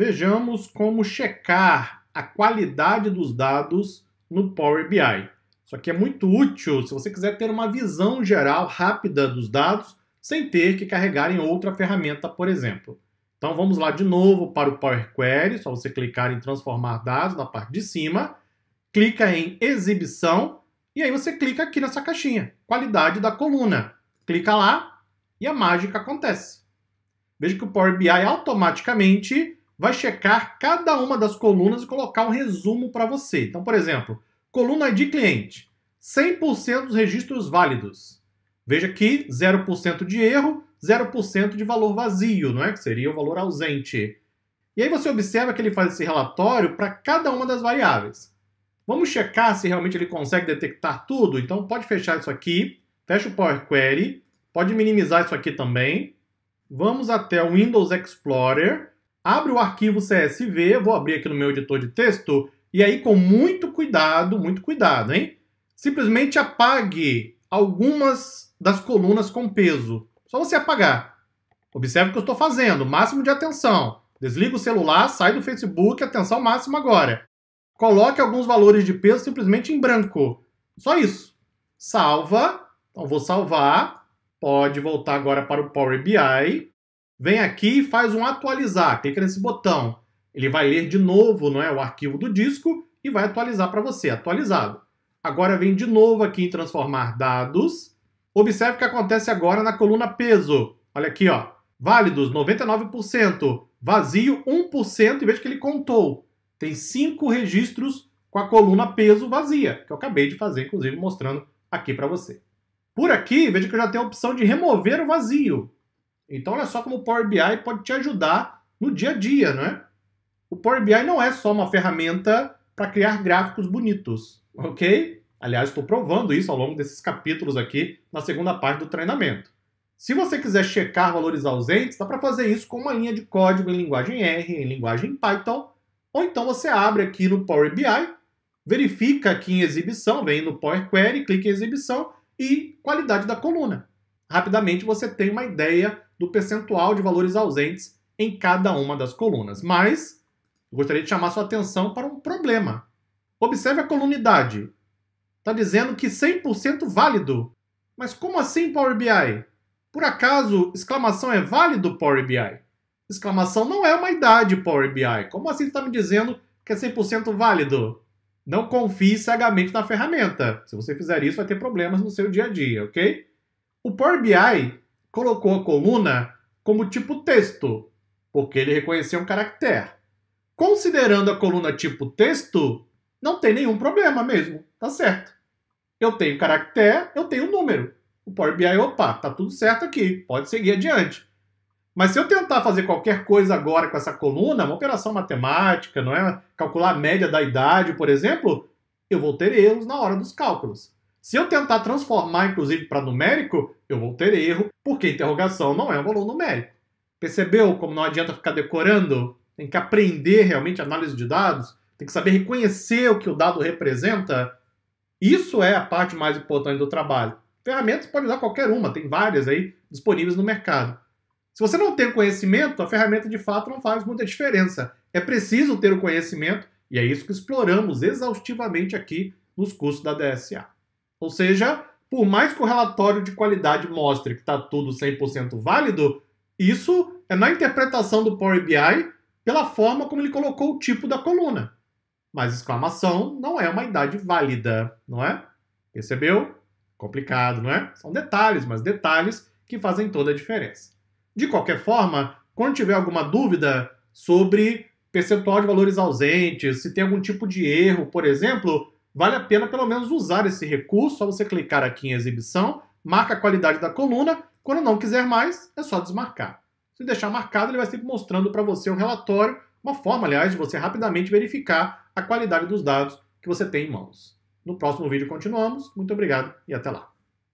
Vejamos como checar a qualidade dos dados no Power BI. Isso aqui é muito útil se você quiser ter uma visão geral rápida dos dados sem ter que carregar em outra ferramenta, por exemplo. Então vamos lá de novo para o Power Query, só você clicar em transformar dados na parte de cima, clica em exibição e aí você clica aqui nessa caixinha, qualidade da coluna. Clica lá e a mágica acontece. Veja que o Power BI automaticamente vai checar cada uma das colunas e colocar um resumo para você. Então, por exemplo, coluna de cliente, 100% dos registros válidos. Veja aqui, 0% de erro, 0% de valor vazio, não é? Que seria o valor ausente. E aí você observa que ele faz esse relatório para cada uma das variáveis. Vamos checar se realmente ele consegue detectar tudo? Então pode fechar isso aqui, fecha o Power Query, pode minimizar isso aqui também. Vamos até o Windows Explorer, abre o arquivo CSV, vou abrir aqui no meu editor de texto, e aí com muito cuidado, hein? Simplesmente apague algumas das colunas com peso. Só você apagar. Observe o que eu estou fazendo. Máximo de atenção. Desliga o celular, sai do Facebook, atenção máxima agora. Coloque alguns valores de peso simplesmente em branco. Só isso. Salva. Então vou salvar. Pode voltar agora para o Power BI. Vem aqui e faz um atualizar. Clica nesse botão. Ele vai ler de novo, não é, o arquivo do disco e vai atualizar para você. Atualizado. Agora vem de novo aqui em transformar dados. Observe o que acontece agora na coluna peso. Olha aqui, ó. Válidos, 99%. Vazio, 1%. E veja que ele contou. Tem 5 registros com a coluna peso vazia, que eu acabei de fazer, inclusive, mostrando aqui para você. Por aqui, veja que eu já tenho a opção de remover o vazio. Então, olha só como o Power BI pode te ajudar no dia a dia, não é? O Power BI não é só uma ferramenta para criar gráficos bonitos, ok? Aliás, estou provando isso ao longo desses capítulos aqui na segunda parte do treinamento. Se você quiser checar valores ausentes, dá para fazer isso com uma linha de código em linguagem R, em linguagem Python, ou então você abre aqui no Power BI, verifica aqui em exibição, vem no Power Query, clica em exibição e qualidade da coluna. Rapidamente você tem uma ideia do percentual de valores ausentes em cada uma das colunas. Mas eu gostaria de chamar sua atenção para um problema. Observe a coluna idade. Está dizendo que 100% válido. Mas como assim, Power BI? Por acaso, exclamação é válido, Power BI? Exclamação não é uma idade, Power BI. Como assim está me dizendo que é 100% válido? Não confie cegamente na ferramenta. Se você fizer isso, vai ter problemas no seu dia a dia, ok? O Power BI colocou a coluna como tipo texto, porque ele reconheceu um caractere. Considerando a coluna tipo texto, não tem nenhum problema mesmo, tá certo. Eu tenho caractere, eu tenho número. O Power BI, opa, tá tudo certo aqui, pode seguir adiante. Mas se eu tentar fazer qualquer coisa agora com essa coluna, uma operação matemática, não é? Calcular a média da idade, por exemplo, eu vou ter erros na hora dos cálculos. Se eu tentar transformar, inclusive, para numérico, eu vou ter erro, porque interrogação não é um valor numérico. Percebeu como não adianta ficar decorando? Tem que aprender realmente análise de dados? Tem que saber reconhecer o que o dado representa. Isso é a parte mais importante do trabalho. Ferramentas pode usar qualquer uma, tem várias aí disponíveis no mercado. Se você não tem conhecimento, a ferramenta de fato não faz muita diferença. É preciso ter o conhecimento e é isso que exploramos exaustivamente aqui nos cursos da DSA. Ou seja, por mais que o relatório de qualidade mostre que está tudo 100% válido, isso é na interpretação do Power BI pela forma como ele colocou o tipo da coluna. Mas exclamação não é uma idade válida, não é? Percebeu? Complicado, não é? São detalhes, mas detalhes que fazem toda a diferença. De qualquer forma, quando tiver alguma dúvida sobre percentual de valores ausentes, se tem algum tipo de erro, por exemplo, vale a pena pelo menos usar esse recurso. Só você clicar aqui em exibição, marca a qualidade da coluna. Quando não quiser mais, é só desmarcar. Se deixar marcado, ele vai sempre mostrando para você o relatório, uma forma, aliás, de você rapidamente verificar a qualidade dos dados que você tem em mãos. No próximo vídeo continuamos. Muito obrigado e até lá.